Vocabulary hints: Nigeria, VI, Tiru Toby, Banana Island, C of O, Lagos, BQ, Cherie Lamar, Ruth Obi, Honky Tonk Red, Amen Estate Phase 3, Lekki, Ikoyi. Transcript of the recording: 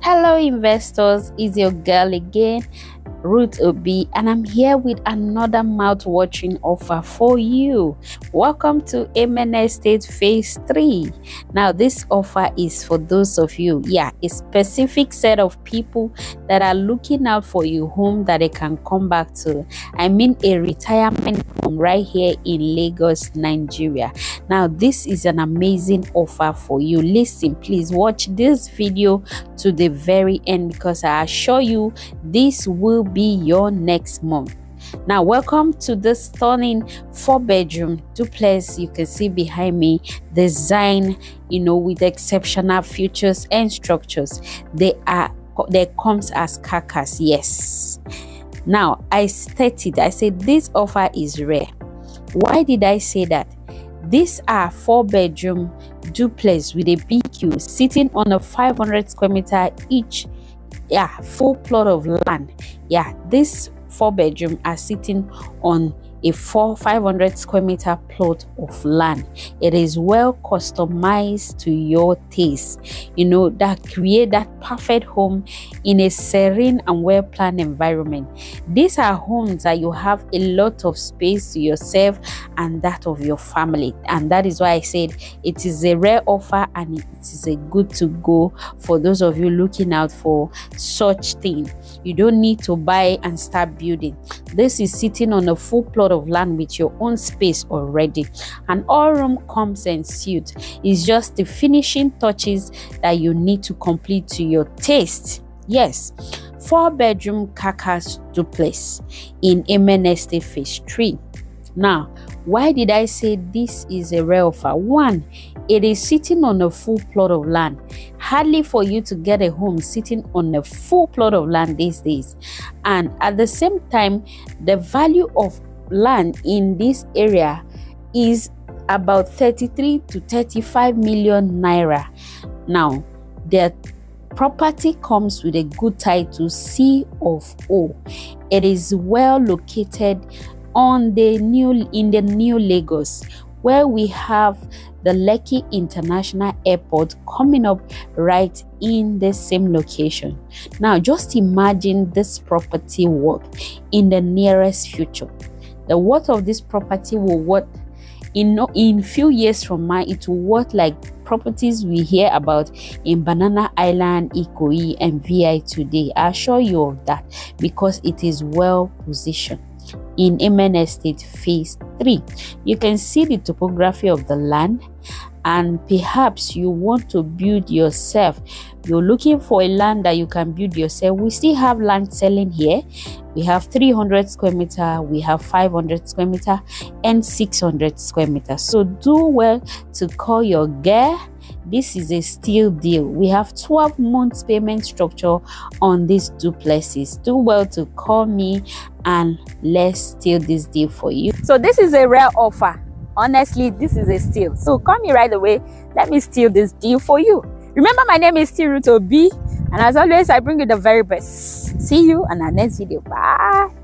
Hello investors, it's your girl again, Ruth Obi, and I'm here with another mouth-watering offer for you. Welcome to Amen Estate Phase 3. Now, this offer is for those of you, a specific set of people that are looking out for a home that they can come back to. I mean a retirement home right here in Lagos, Nigeria. Now, this is an amazing offer for you. Listen, please watch this video to the very end because I assure you this will be your next month. Now, welcome to this stunning 4-bedroom duplex you can see behind me, designed, with exceptional features and structures. They comes as carcass, yes. Now, I stated, I said this offer is rare. Why did I say that? These are 4-bedroom duplex with a BQ sitting on a 500 square meter each, full plot of land. This 4-bedroom are sitting on a 500 square meter plot of land. It is well customized to your taste, that create that perfect home in a serene and well-planned environment. These are homes that you have a lot of space to yourself and that of your family, and that is why I said it is a rare offer and it is a good to go for those of you looking out for such thing. You don't need to buy and start building. This is sitting on a full plot of land with your own space already, and all room comes in suit. It's just the finishing touches that you need to complete to your taste. Yes, 4-bedroom carcass duplex in Amen Estate Phase 3. Now, why did I say this is a rare offer? One, it is sitting on a full plot of land. Hardly for you to get a home sitting on a full plot of land these days. And at the same time, the value of land in this area is about 33 to 35 million naira. Now, the property comes with a good title, C of O. It is well located in the new Lagos, where we have the Lekki International Airport coming up right in the same location. Now, just imagine this property worth in the nearest future. The worth of this property will worth in few years from now. It will worth like properties we hear about in Banana Island, Ikoyi, and VI today. I assure you of that because it is well positioned. In Amen Estate Phase 3, you can see the topography of the land, and perhaps you want to build yourself. You're looking for a land that you can build yourself. We still have land selling here. We have 300 square meter, we have 500 square meter, and 600 square meter. So do well to call your girl. This is a steal deal. We have 12 months payment structure on these duplexes. Do well to call me and let's steal this deal for you. So this is a rare offer. Honestly, this is a steal. So call me right away. Let me steal this deal for you. Remember, my name is Tiru Toby, and as always, I bring you the very best. See you on our next video. Bye.